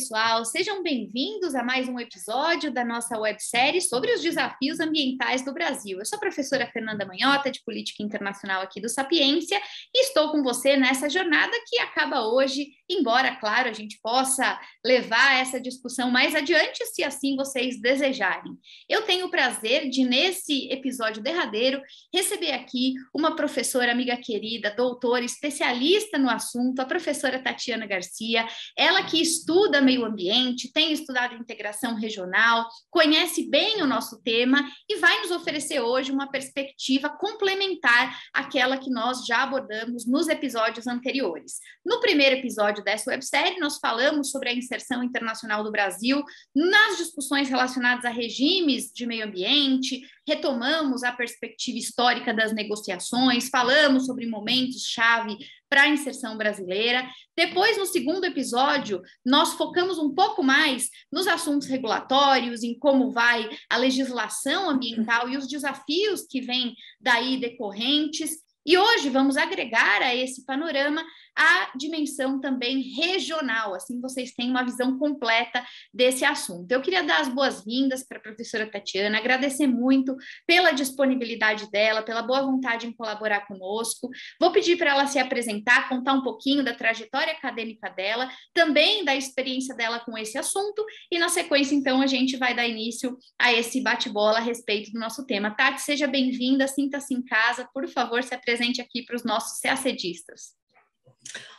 pessoal, sejam bem-vindos a mais um episódio da nossa websérie sobre os desafios ambientais do Brasil. Eu sou a professora Fernanda Magnotta, de Política Internacional aqui do Sapiência, e estou com você nessa jornada que acaba hoje, embora, claro, a gente possa levar essa discussão mais adiante, se assim vocês desejarem. Eu tenho o prazer de, nesse episódio derradeiro, receber aqui uma professora amiga querida, doutora, especialista no assunto, a professora Tatiana Garcia. Ela que estuda meio ambiente, tem estudado integração regional, conhece bem o nosso tema e vai nos oferecer hoje uma perspectiva complementar àquela que nós já abordamos nos episódios anteriores. No primeiro episódio dessa websérie, nós falamos sobre a inserção internacional do Brasil nas discussões relacionadas a regimes de meio ambiente, retomamos a perspectiva histórica das negociações, falamos sobre momentos-chave para a inserção brasileira. Depois, no segundo episódio, nós focamos um pouco mais nos assuntos regulatórios, em como vai a legislação ambiental e os desafios que vêm daí decorrentes. E hoje vamos agregar a esse panorama a dimensão também regional, assim vocês têm uma visão completa desse assunto. Eu queria dar as boas-vindas para a professora Tatiana, agradecer muito pela disponibilidade dela, pela boa vontade em colaborar conosco. Vou pedir para ela se apresentar, contar um pouquinho da trajetória acadêmica dela, também da experiência dela com esse assunto, e na sequência, então, a gente vai dar início a esse bate-bola a respeito do nosso tema. Tati, seja bem-vinda, sinta-se em casa, por favor, se apresente aqui para os nossos CACDistas.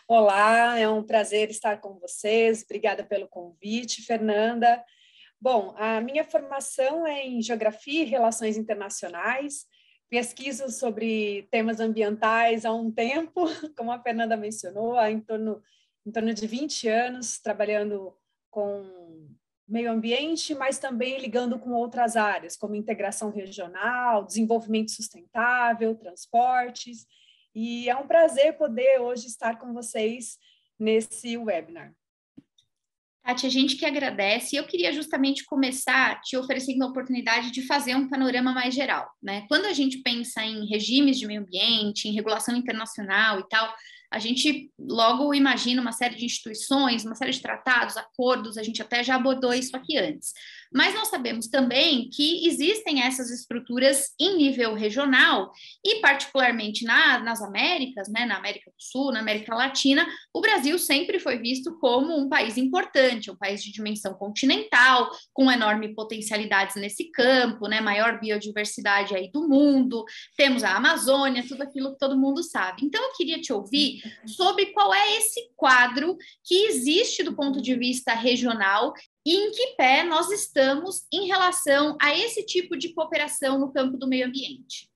Olá, é um prazer estar com vocês, obrigada pelo convite, Fernanda. Bom, a minha formação é em Geografia e Relações Internacionais, pesquiso sobre temas ambientais há um tempo, como a Fernanda mencionou, há em torno de 20 anos, trabalhando com meio ambiente, mas também ligando com outras áreas, como integração regional, desenvolvimento sustentável, transportes. E é um prazer poder hoje estar com vocês nesse webinar. Tati, a gente que agradece. Eu queria justamente começar te oferecendo a oportunidade de fazer um panorama mais geral, né? Quando a gente pensa em regimes de meio ambiente, em regulação internacional e tal, a gente logo imagina uma série de instituições, uma série de tratados, acordos, a gente até já abordou isso aqui antes. Mas nós sabemos também que existem essas estruturas em nível regional e particularmente nas Américas, né, na América do Sul, na América Latina, o Brasil sempre foi visto como um país importante, um país de dimensão continental, com enormes potencialidades nesse campo, né, maior biodiversidade aí do mundo, temos a Amazônia, tudo aquilo que todo mundo sabe. Então eu queria te ouvir sobre qual é esse quadro que existe do ponto de vista regional e em que pé nós estamos em relação a esse tipo de cooperação no campo do meio ambiente.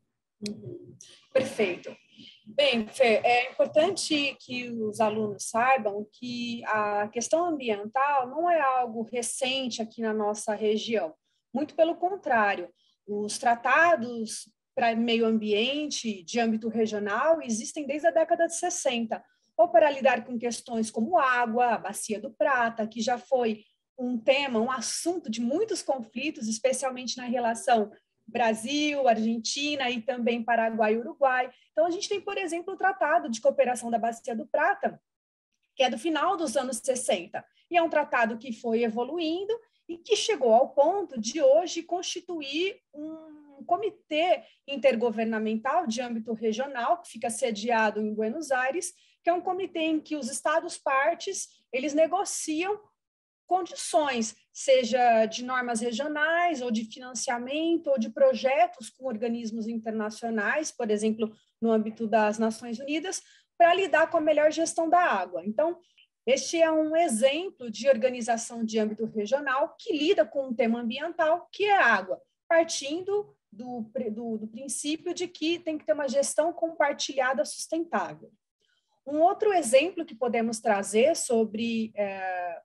Uhum. Perfeito. Bem, Fê, é importante que os alunos saibam que a questão ambiental não é algo recente aqui na nossa região. Muito pelo contrário, os tratados para meio ambiente de âmbito regional existem desde a década de 60, ou para lidar com questões como água, a Bacia do Prata, que já foi um tema, um assunto de muitos conflitos, especialmente na relação Brasil, Argentina e também Paraguai e Uruguai. Então, a gente tem, por exemplo, o Tratado de Cooperação da Bacia do Prata, que é do final dos anos 60, e é um tratado que foi evoluindo e que chegou ao ponto de hoje constituir um comitê intergovernamental de âmbito regional, que fica sediado em Buenos Aires, que é um comitê em que os estados partes, eles negociam condições, seja de normas regionais, ou de financiamento, ou de projetos com organismos internacionais, por exemplo, no âmbito das Nações Unidas, para lidar com a melhor gestão da água. Então, este é um exemplo de organização de âmbito regional que lida com um tema ambiental, que é a água, partindo do princípio de que tem que ter uma gestão compartilhada sustentável. Um outro exemplo que podemos trazer sobre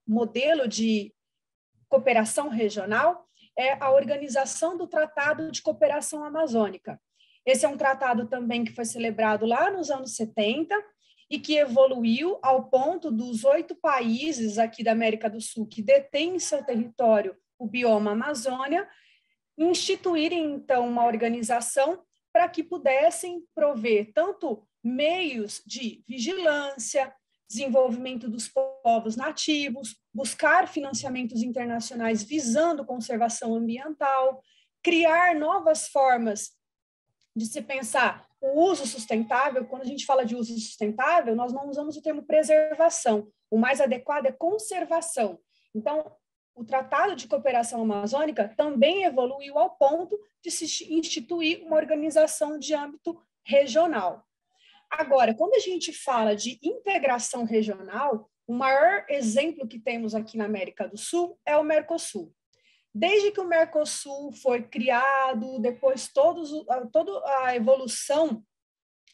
modelo de cooperação regional é a organização do Tratado de Cooperação Amazônica. Esse é um tratado também que foi celebrado lá nos anos 70 e que evoluiu ao ponto dos 8 países aqui da América do Sul que detêm em seu território o bioma Amazônia, instituírem, então, uma organização para que pudessem prover tanto meios de vigilância, desenvolvimento dos povos nativos, buscar financiamentos internacionais visando conservação ambiental, criar novas formas de se pensar o uso sustentável. Quando a gente fala de uso sustentável, nós não usamos o termo preservação, o mais adequado é conservação. Então, o Tratado de Cooperação Amazônica também evoluiu ao ponto de se instituir uma organização de âmbito regional. Agora, quando a gente fala de integração regional, o maior exemplo que temos aqui na América do Sul é o Mercosul. Desde que o Mercosul foi criado, depois toda a evolução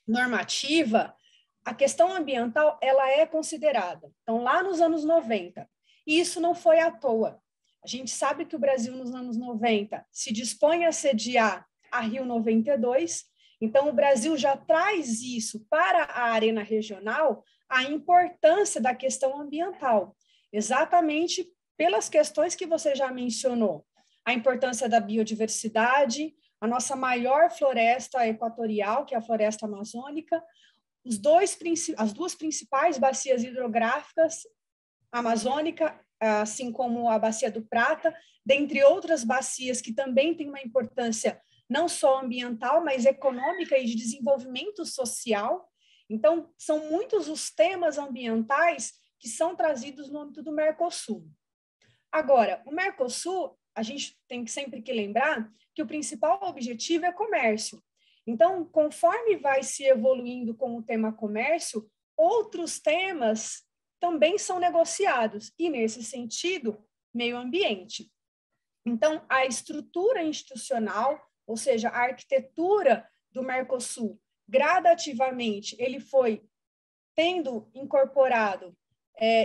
normativa, a questão ambiental ela é considerada. Então, lá nos anos 90, e isso não foi à toa. A gente sabe que o Brasil, nos anos 90, se dispõe a sediar a Rio 92, então o Brasil já traz isso para a arena regional, a importância da questão ambiental, exatamente pelas questões que você já mencionou, a importância da biodiversidade, a nossa maior floresta equatorial, que é a floresta amazônica, as duas principais bacias hidrográficas, a amazônica, assim como a Bacia do Prata, dentre outras bacias que também têm uma importância não só ambiental, mas econômica e de desenvolvimento social. Então, são muitos os temas ambientais que são trazidos no âmbito do Mercosul. Agora, o Mercosul, a gente tem que sempre que lembrar que o principal objetivo é comércio. Então, conforme vai se evoluindo com o tema comércio, outros temas também são negociados, e nesse sentido, meio ambiente. Então, a estrutura institucional, ou seja, a arquitetura do Mercosul, gradativamente, ele foi tendo incorporado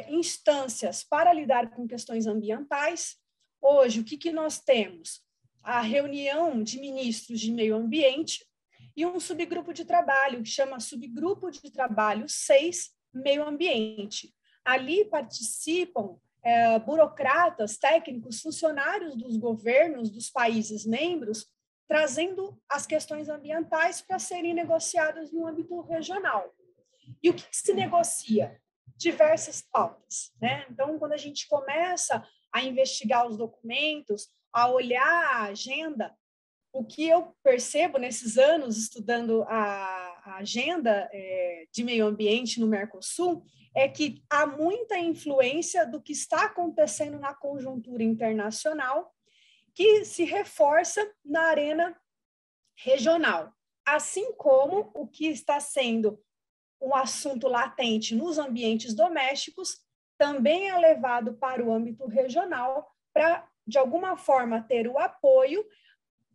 instâncias para lidar com questões ambientais. Hoje, o que nós temos? A reunião de ministros de meio ambiente e um subgrupo de trabalho, que chama Subgrupo de Trabalho 6, Meio Ambiente. Ali participam burocratas, técnicos, funcionários dos governos dos países membros, trazendo as questões ambientais para serem negociadas no âmbito regional. E o que se negocia? Diversas pautas, né? Então, quando a gente começa a investigar os documentos, a olhar a agenda, o que eu percebo nesses anos estudando a agenda de meio ambiente no Mercosul é que há muita influência do que está acontecendo na conjuntura internacional que se reforça na arena regional, assim como o que está sendo um assunto latente nos ambientes domésticos também é levado para o âmbito regional para, de alguma forma, ter o apoio,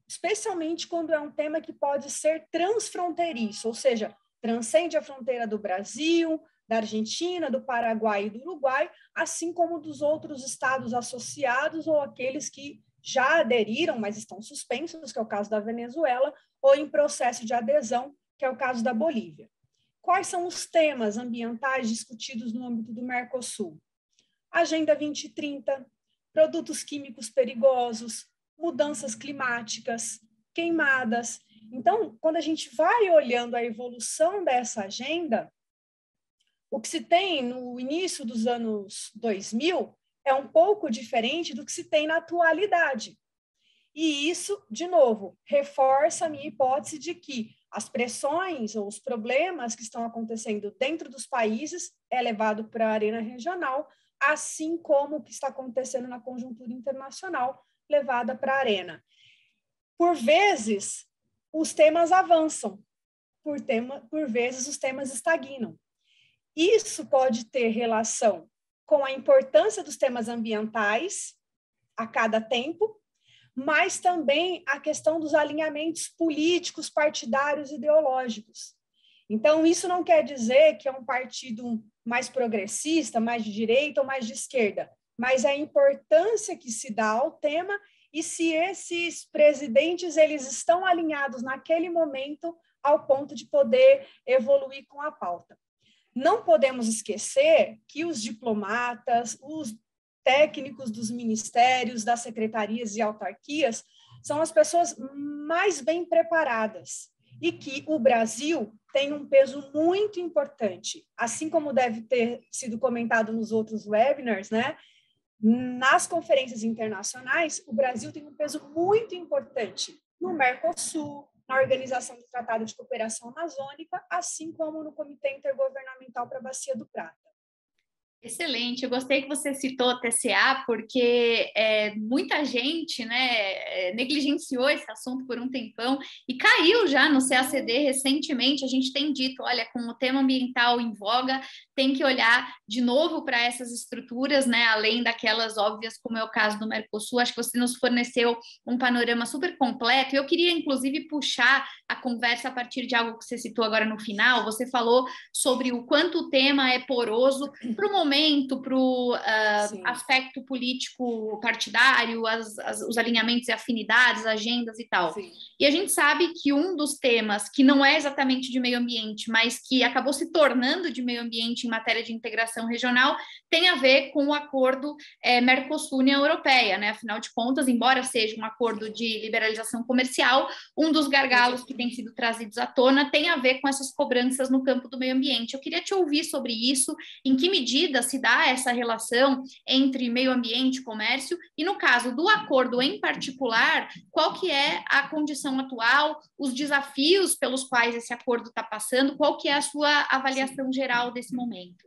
especialmente quando é um tema que pode ser transfronteiriço, ou seja, transcende a fronteira do Brasil, da Argentina, do Paraguai e do Uruguai, assim como dos outros estados associados ou aqueles que já aderiram, mas estão suspensos, que é o caso da Venezuela, ou em processo de adesão, que é o caso da Bolívia. Quais são os temas ambientais discutidos no âmbito do Mercosul? Agenda 2030, produtos químicos perigosos, mudanças climáticas, queimadas. Então, quando a gente vai olhando a evolução dessa agenda, o que se tem no início dos anos 2000 é um pouco diferente do que se tem na atualidade. E isso, de novo, reforça a minha hipótese de que as pressões ou os problemas que estão acontecendo dentro dos países é levado para a arena regional, assim como o que está acontecendo na conjuntura internacional, levada para a arena. Por vezes, os temas avançam, por vezes os temas estagnam. Isso pode ter relação com a importância dos temas ambientais a cada tempo, mas também a questão dos alinhamentos políticos, partidários, ideológicos. Então, isso não quer dizer que é um partido mais progressista, mais de direita ou mais de esquerda, mas a importância que se dá ao tema e se esses presidentes eles estão alinhados naquele momento ao ponto de poder evoluir com a pauta. Não podemos esquecer que os diplomatas, os técnicos dos ministérios, das secretarias e autarquias são as pessoas mais bem preparadas. e que o Brasil tem um peso muito importante, assim como deve ter sido comentado nos outros webinars, né? Nas conferências internacionais, o Brasil tem um peso muito importante no Mercosul, na organização do Tratado de Cooperação Amazônica, assim como no Comitê Intergovernamental para a Bacia do Prata. Excelente, eu gostei que você citou a TCA, porque muita gente, né, negligenciou esse assunto por um tempão e caiu já no CACD recentemente. A gente tem dito, olha, com o tema ambiental em voga, tem que olhar de novo para essas estruturas, né, além daquelas óbvias, como é o caso do Mercosul. Acho que você nos forneceu um panorama super completo. Eu queria, inclusive, puxar a conversa a partir de algo que você citou agora no final. Você falou sobre o quanto o tema é poroso para o momento, para o aspecto político partidário, os alinhamentos e afinidades, agendas e tal. Sim. E a gente sabe que um dos temas que não é exatamente de meio ambiente, mas que acabou se tornando de meio ambiente em matéria de integração regional, tem a ver com o acordo Mercosul-União Europeia, né? Afinal de contas, embora seja um acordo de liberalização comercial, um dos gargalos que tem sido trazidos à tona tem a ver com essas cobranças no campo do meio ambiente. Eu queria te ouvir sobre isso, em que medida se dá essa relação entre meio ambiente e comércio, e no caso do acordo em particular, qual que é a condição atual, os desafios pelos quais esse acordo está passando, qual que é a sua avaliação geral desse momento?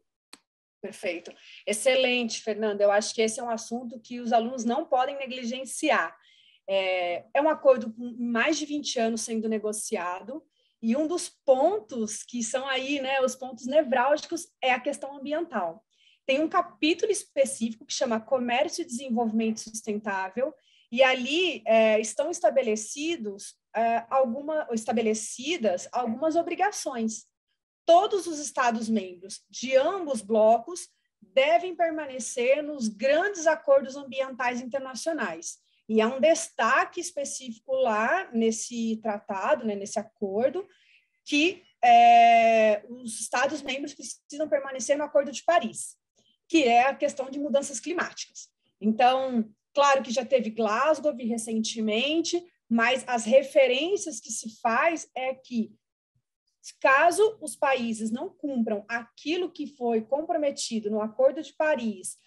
Perfeito. Excelente, Fernanda. Eu acho que esse é um assunto que os alunos não podem negligenciar. É um acordo com mais de 20 anos sendo negociado, e um dos pontos que são aí, né, os pontos nevrálgicos é a questão ambiental. Tem um capítulo específico que chama Comércio e Desenvolvimento Sustentável, e ali estão estabelecidas algumas obrigações. Todos os Estados-membros de ambos blocos devem permanecer nos grandes acordos ambientais internacionais. E há um destaque específico lá nesse tratado, né, nesse acordo, que os Estados-membros precisam permanecer no Acordo de Paris, que é a questão de mudanças climáticas. Então, claro que já teve Glasgow recentemente, mas as referências que se faz é que, caso os países não cumpram aquilo que foi comprometido no Acordo de Paris,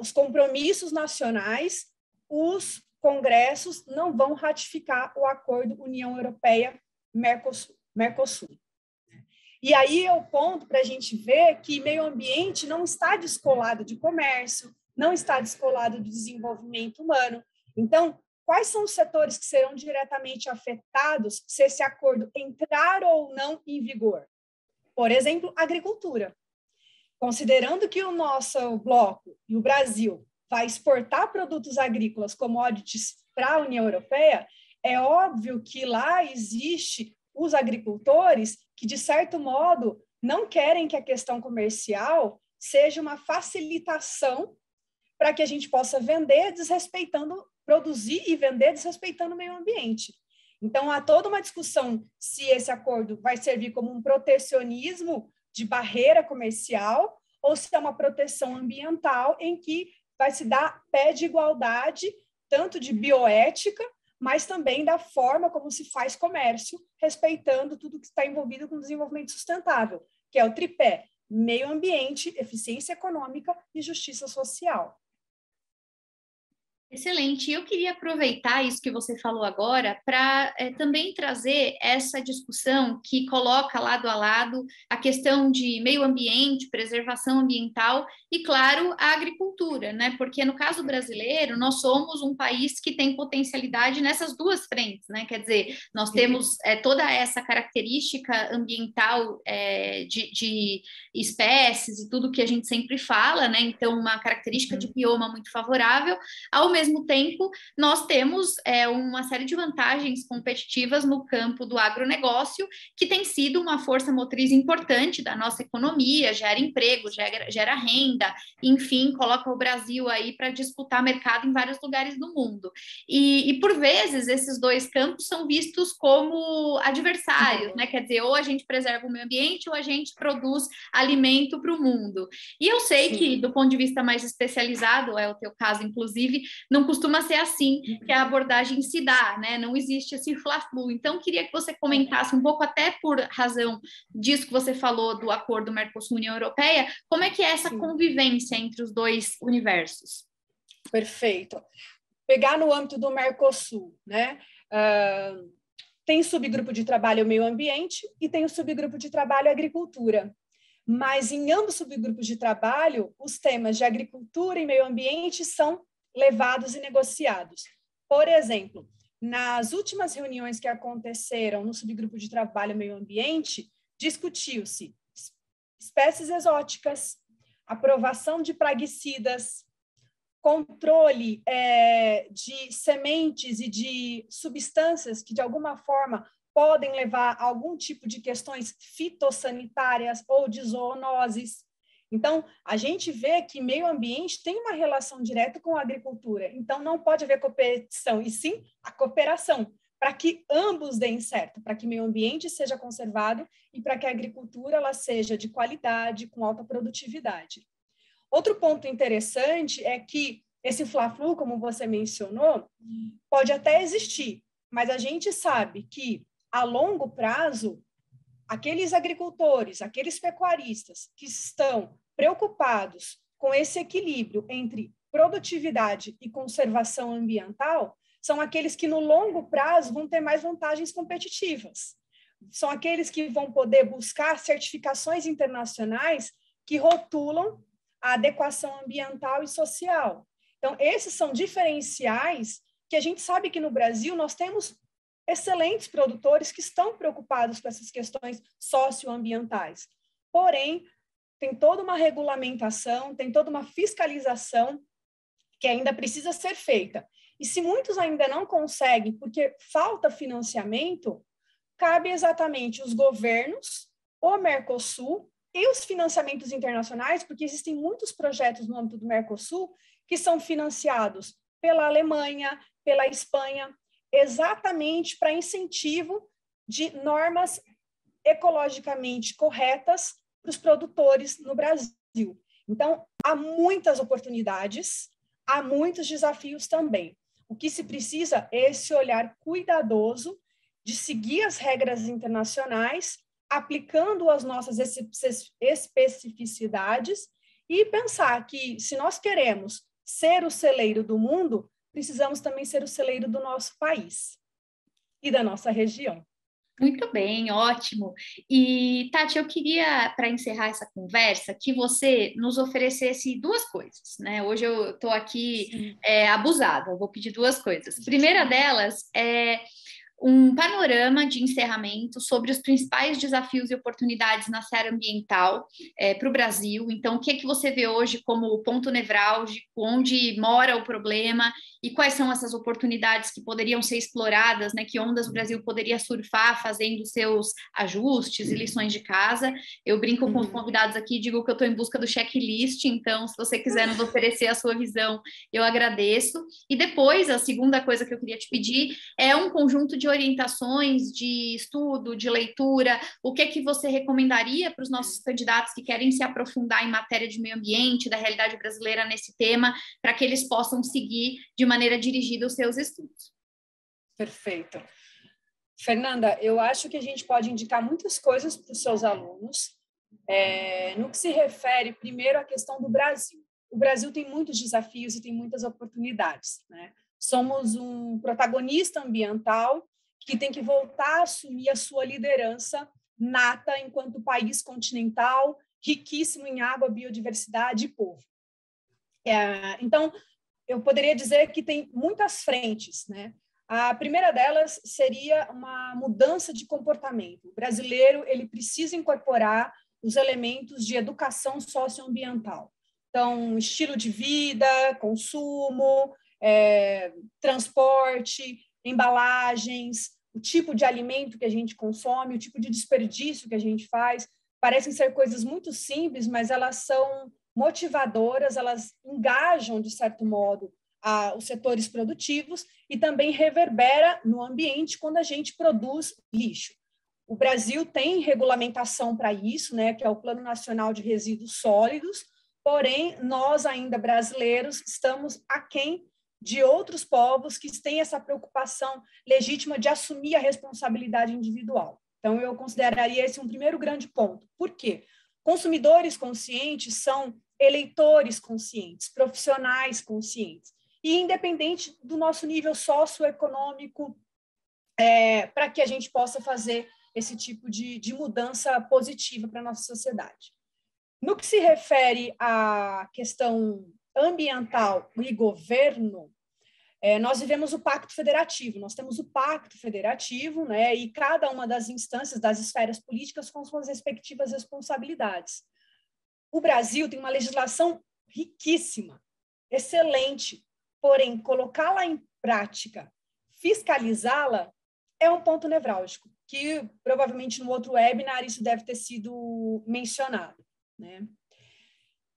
os compromissos nacionais, os congressos não vão ratificar o acordo União Europeia-Mercosul. E aí é o ponto para a gente ver que meio ambiente não está descolado de comércio, não está descolado do desenvolvimento humano. Então, quais são os setores que serão diretamente afetados se esse acordo entrar ou não em vigor? Por exemplo, agricultura. Considerando que o nosso bloco e o Brasil vai exportar produtos agrícolas, commodities, para a União Europeia, é óbvio que lá existe os agricultores que, de certo modo, não querem que a questão comercial seja uma facilitação para que a gente possa produzir e vender desrespeitando o meio ambiente. Então, há toda uma discussão se esse acordo vai servir como um protecionismo de barreira comercial ou se é uma proteção ambiental em que vai se dar pé de igualdade, tanto de bioética, mas também da forma como se faz comércio, respeitando tudo que está envolvido com o desenvolvimento sustentável, que é o tripé: meio ambiente, eficiência econômica e justiça social. Excelente. Eu queria aproveitar isso que você falou agora para também trazer essa discussão que coloca lado a lado a questão de meio ambiente, preservação ambiental e, claro, a agricultura, né? Porque no caso brasileiro, nós somos um país que tem potencialidade nessas duas frentes, né? Quer dizer, nós temos toda essa característica ambiental de espécies e tudo que a gente sempre fala, né? Então, uma característica de bioma muito favorável. Ao mesmo tempo, nós temos uma série de vantagens competitivas no campo do agronegócio, que tem sido uma força motriz importante da nossa economia, gera emprego, gera renda, enfim, coloca o Brasil aí para disputar mercado em vários lugares do mundo. E por vezes, esses dois campos são vistos como adversários, né? Quer dizer, ou a gente preserva o meio ambiente, ou a gente produz alimento para o mundo. E eu sei que, do ponto de vista mais especializado, é o teu caso, inclusive, não costuma ser assim que a abordagem se dá, né? Não existe esse fla-flu. Então, queria que você comentasse um pouco, até por razão disso que você falou do acordo Mercosul-União Europeia, como é que é essa convivência entre os dois universos? Perfeito. Pegar no âmbito do Mercosul, né? Tem subgrupo de trabalho meio ambiente e tem o subgrupo de trabalho agricultura. Mas em ambos os subgrupos de trabalho, os temas de agricultura e meio ambiente são levados e negociados. Por exemplo, nas últimas reuniões que aconteceram no subgrupo de trabalho meio ambiente, discutiu-se espécies exóticas, aprovação de praguicidas, controle de sementes e de substâncias que, de alguma forma, podem levar a algum tipo de questões fitossanitárias ou de zoonoses. Então, a gente vê que meio ambiente tem uma relação direta com a agricultura. Então, não pode haver competição, e sim a cooperação, para que ambos deem certo, para que meio ambiente seja conservado e para que a agricultura ela seja de qualidade, com alta produtividade. Outro ponto interessante é que esse fla-flu, como você mencionou, pode até existir, mas a gente sabe que a longo prazo, aqueles agricultores, aqueles pecuaristas que estão preocupados com esse equilíbrio entre produtividade e conservação ambiental, são aqueles que no longo prazo vão ter mais vantagens competitivas. São aqueles que vão poder buscar certificações internacionais que rotulam a adequação ambiental e social. Então, esses são diferenciais que a gente sabe que no Brasil nós temos excelentes produtores que estão preocupados com essas questões socioambientais. Porém, tem toda uma regulamentação, tem toda uma fiscalização que ainda precisa ser feita. E se muitos ainda não conseguem, porque falta financiamento, cabe exatamente os governos, o Mercosul e os financiamentos internacionais, porque existem muitos projetos no âmbito do Mercosul que são financiados pela Alemanha, pela Espanha, exatamente para incentivo de normas ecologicamente corretas para os produtores no Brasil. Então, há muitas oportunidades, há muitos desafios também. O que se precisa é esse olhar cuidadoso de seguir as regras internacionais, aplicando as nossas especificidades e pensar que, se nós queremos ser o celeiro do mundo, precisamos também ser o celeiro do nosso país e da nossa região. Muito bem, ótimo. E, Tati, eu queria, para encerrar essa conversa, que você nos oferecesse duas coisas, né? Hoje eu estou aqui abusada, eu vou pedir duas coisas. A primeira delas é um panorama de encerramento sobre os principais desafios e oportunidades na área ambiental para o Brasil. Então, o que é que você vê hoje como o ponto nevrálgico, onde mora o problema e quais são essas oportunidades que poderiam ser exploradas, né? Que ondas o Brasil poderia surfar fazendo seus ajustes e lições de casa. Eu brinco com os convidados aqui e digo que eu estou em busca do checklist, então, se você quiser nos oferecer a sua visão, eu agradeço. E depois, a segunda coisa que eu queria te pedir é um conjunto de orientações, de estudo, de leitura, o que é que você recomendaria para os nossos candidatos que querem se aprofundar em matéria de meio ambiente, da realidade brasileira nesse tema, para que eles possam seguir de maneira dirigida os seus estudos. Perfeito. Fernanda, eu acho que a gente pode indicar muitas coisas para os seus alunos, no que se refere, primeiro, à questão do Brasil. O Brasil tem muitos desafios e tem muitas oportunidades, né? Somos um protagonista ambiental que tem que voltar a assumir a sua liderança nata enquanto país continental, riquíssimo em água, biodiversidade e povo. Então, eu poderia dizer que tem muitas frentes, né? A primeira delas seria uma mudança de comportamento. O brasileiro ele precisa incorporar os elementos de educação socioambiental. Então, estilo de vida, consumo, transporte, embalagens, o tipo de alimento que a gente consome, o tipo de desperdício que a gente faz, parecem ser coisas muito simples, mas elas são motivadoras, elas engajam, de certo modo, os setores produtivos e também reverbera no ambiente quando a gente produz lixo. O Brasil tem regulamentação para isso, né, que é o Plano Nacional de Resíduos Sólidos, porém, nós ainda brasileiros estamos aquém de outros povos que têm essa preocupação legítima de assumir a responsabilidade individual. Então, eu consideraria esse um primeiro grande ponto. Por quê? Consumidores conscientes são eleitores conscientes, profissionais conscientes, e independente do nosso nível socioeconômico, para que a gente possa fazer esse tipo de mudança positiva para a nossa sociedade. No que se refere à questão ambiental e governo, nós vivemos o Pacto Federativo, nós temos o Pacto Federativo, né, e cada uma das instâncias das esferas políticas com suas respectivas responsabilidades. O Brasil tem uma legislação riquíssima, excelente, porém, colocá-la em prática, fiscalizá-la, é um ponto nevrálgico, que provavelmente no outro webinar isso deve ter sido mencionado, né?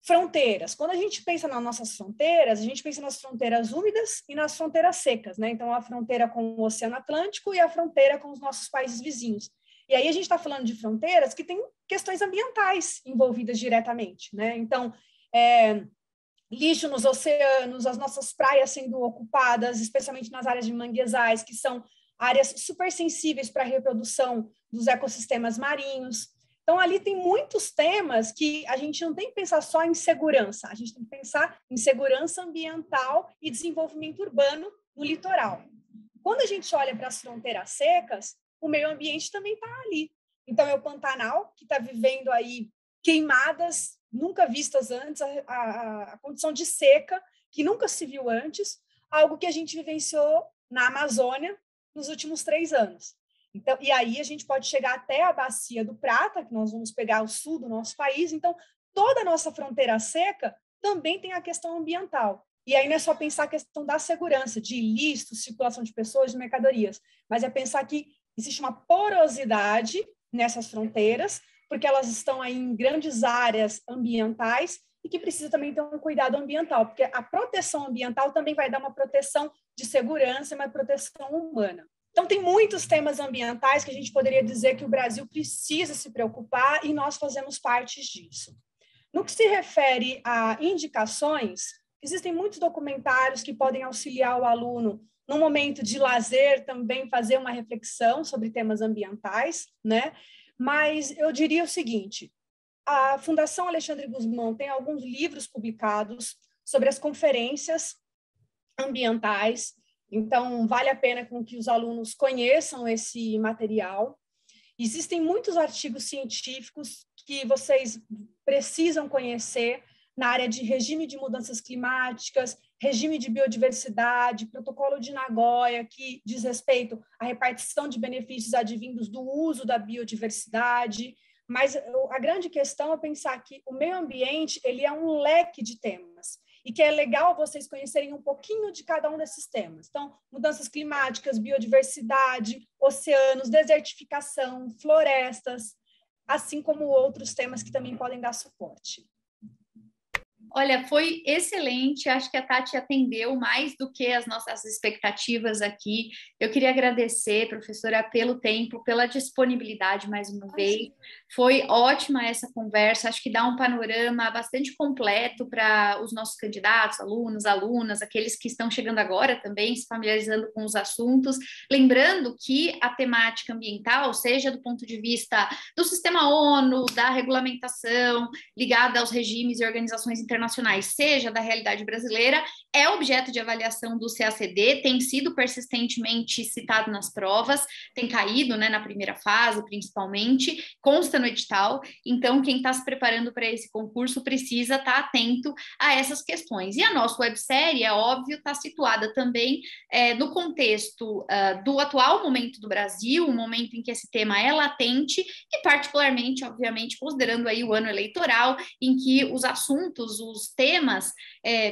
Fronteiras. Quando a gente pensa nas nossas fronteiras, a gente pensa nas fronteiras úmidas e nas fronteiras secas, né? Então, a fronteira com o Oceano Atlântico e a fronteira com os nossos países vizinhos. E aí a gente está falando de fronteiras que têm questões ambientais envolvidas diretamente, né? Então, lixo nos oceanos, as nossas praias sendo ocupadas, especialmente nas áreas de manguezais, que são áreas super sensíveis para a reprodução dos ecossistemas marinhos. Então, ali tem muitos temas que a gente não tem que pensar só em segurança, a gente tem que pensar em segurança ambiental e desenvolvimento urbano no litoral. Quando a gente olha para as fronteiras secas, o meio ambiente também está ali. Então, é o Pantanal, que está vivendo aí queimadas nunca vistas antes, a condição de seca, que nunca se viu antes, algo que a gente vivenciou na Amazônia nos últimos 3 anos. Então, e aí a gente pode chegar até a Bacia do Prata, que nós vamos pegar o sul do nosso país. Então, toda a nossa fronteira seca também tem a questão ambiental. E aí não é só pensar a questão da segurança, de ilícitos, circulação de pessoas, de mercadorias, mas é pensar que existe uma porosidade nessas fronteiras, porque elas estão aí em grandes áreas ambientais e que precisa também ter um cuidado ambiental, porque a proteção ambiental também vai dar uma proteção de segurança, uma proteção humana. Então, tem muitos temas ambientais que a gente poderia dizer que o Brasil precisa se preocupar e nós fazemos parte disso. No que se refere a indicações, existem muitos documentários que podem auxiliar o aluno num momento de lazer também fazer uma reflexão sobre temas ambientais, né? Mas eu diria o seguinte, a Fundação Alexandre Gusmão tem alguns livros publicados sobre as conferências ambientais. Então, vale a pena com que os alunos conheçam esse material. Existem muitos artigos científicos que vocês precisam conhecer na área de regime de mudanças climáticas, regime de biodiversidade, protocolo de Nagoya, que diz respeito à repartição de benefícios advindos do uso da biodiversidade. Mas a grande questão é pensar que o meio ambiente ele é um leque de temas. E que é legal vocês conhecerem um pouquinho de cada um desses temas. Então, mudanças climáticas, biodiversidade, oceanos, desertificação, florestas, assim como outros temas que também podem dar suporte. Olha, foi excelente, acho que a Tati atendeu mais do que as nossas expectativas aqui. Eu queria agradecer, professora, pelo tempo, pela disponibilidade mais uma vez. Foi ótima essa conversa, acho que dá um panorama bastante completo para os nossos candidatos, alunos, alunas, aqueles que estão chegando agora também, se familiarizando com os assuntos. Lembrando que a temática ambiental, seja do ponto de vista do sistema ONU, da regulamentação ligada aos regimes e organizações internacionais, seja da realidade brasileira, é objeto de avaliação do CACD, tem sido persistentemente citado nas provas, tem caído, né, na primeira fase, principalmente, consta no edital. Então, quem está se preparando para esse concurso precisa estar atento a essas questões. E a nossa websérie, é óbvio, está situada também no contexto do atual momento do Brasil, um momento em que esse tema é latente e particularmente, obviamente, considerando aí o ano eleitoral, em que os assuntos, os temas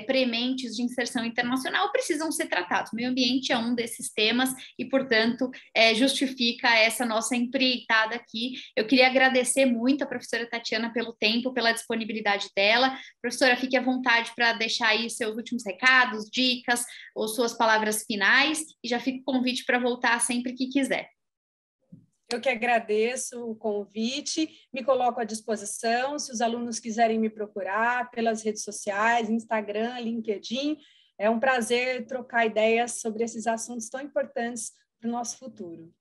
prementes de inserção internacional precisam ser tratados. O meio ambiente é um desses temas e, portanto, justifica essa nossa empreitada aqui. Eu queria agradecer muito a professora Tatiana pelo tempo, pela disponibilidade dela. Professora, fique à vontade para deixar aí seus últimos recados, dicas ou suas palavras finais e já fica o convite para voltar sempre que quiser. Eu que agradeço o convite, me coloco à disposição, se os alunos quiserem me procurar pelas redes sociais, Instagram, LinkedIn, É um prazer trocar ideias sobre esses assuntos tão importantes para o nosso futuro.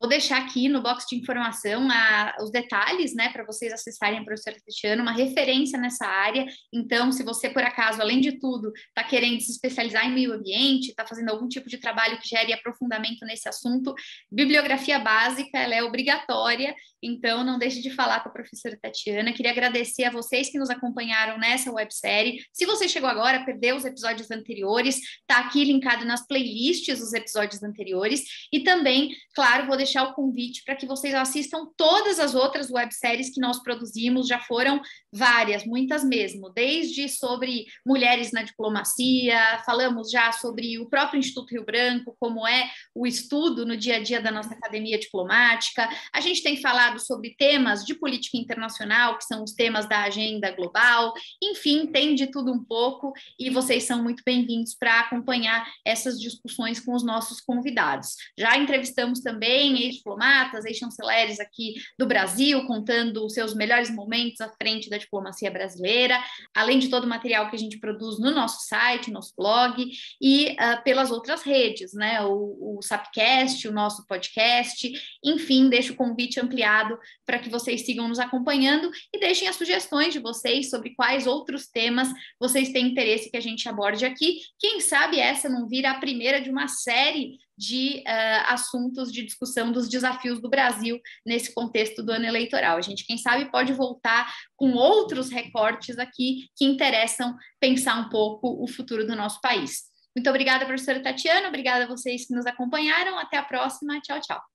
Vou deixar aqui no box de informação os detalhes, né, para vocês acessarem a professora Tatiana, uma referência nessa área. Então, se você, por acaso, além de tudo, está querendo se especializar em meio ambiente, está fazendo algum tipo de trabalho que gere aprofundamento nesse assunto, bibliografia básica, ela é obrigatória, então não deixe de falar com a professora Tatiana. Queria agradecer a vocês que nos acompanharam nessa websérie. Se você chegou agora, perdeu os episódios anteriores, está aqui linkado nas playlists os episódios anteriores. E também, claro, vou deixar o convite para que vocês assistam todas as outras webséries que nós produzimos, já foram várias, muitas mesmo, desde sobre mulheres na diplomacia, falamos já sobre o próprio Instituto Rio Branco, como é o estudo no dia a dia da nossa academia diplomática, a gente tem falado sobre temas de política internacional, que são os temas da agenda global, enfim, tem de tudo um pouco e vocês são muito bem-vindos para acompanhar essas discussões com os nossos convidados. Já entrevistamos também ex-diplomatas, ex-chanceleres aqui do Brasil, contando os seus melhores momentos à frente da diplomacia brasileira, além de todo o material que a gente produz no nosso site, no nosso blog e pelas outras redes, né? O SAPcast, o nosso podcast, enfim, deixo o convite ampliado para que vocês sigam nos acompanhando e deixem as sugestões de vocês sobre quais outros temas vocês têm interesse que a gente aborde aqui. Quem sabe essa não vira a primeira de uma série de assuntos de discussão dos desafios do Brasil nesse contexto do ano eleitoral. A gente, quem sabe, pode voltar com outros recortes aqui que interessam pensar um pouco o futuro do nosso país. Muito obrigada, professora Tatiana, obrigada a vocês que nos acompanharam, até a próxima, tchau, tchau.